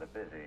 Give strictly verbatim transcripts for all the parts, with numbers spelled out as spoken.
rather busy.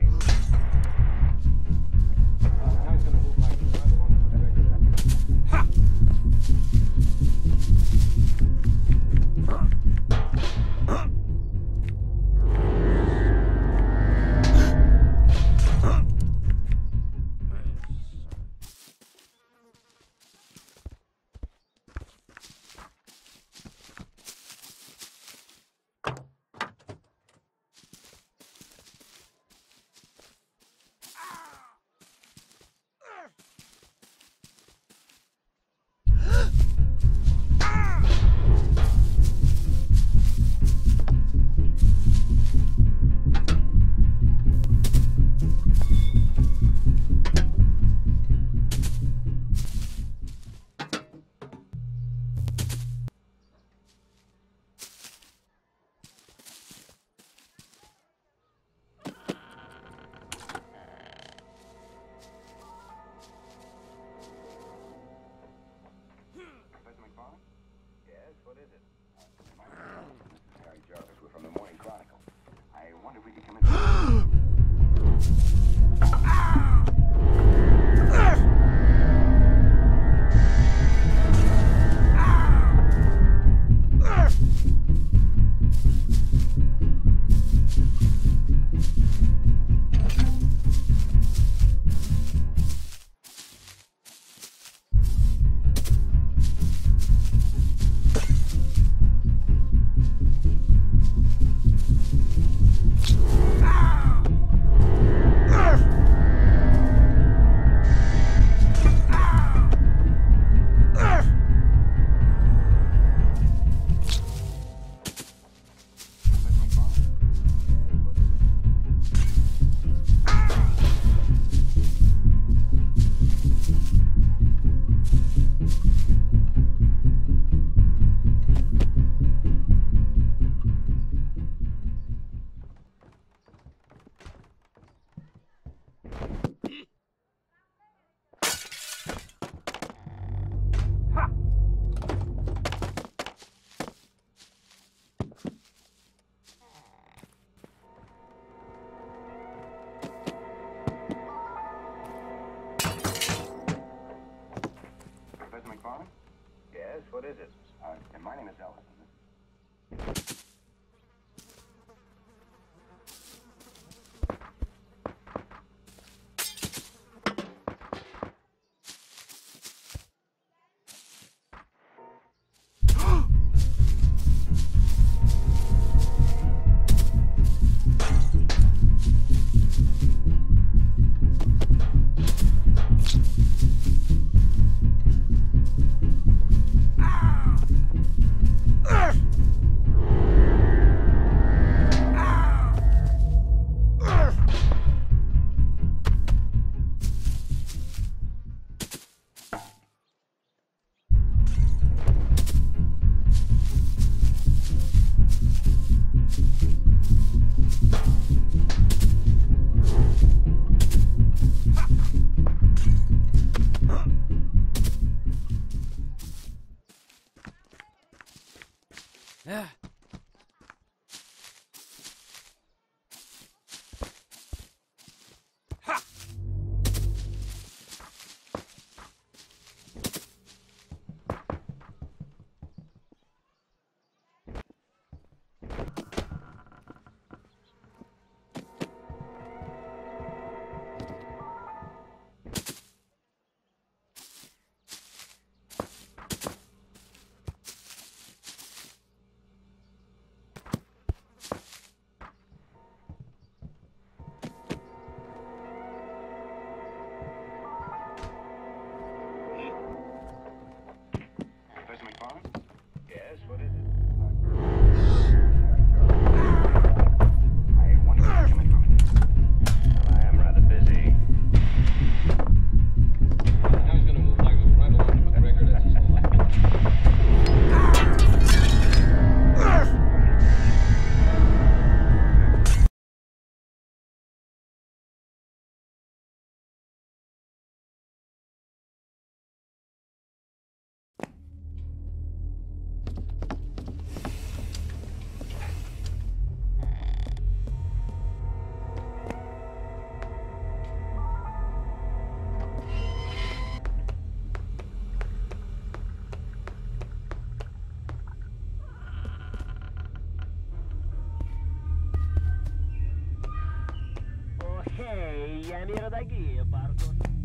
camera daqui, eu paro todo.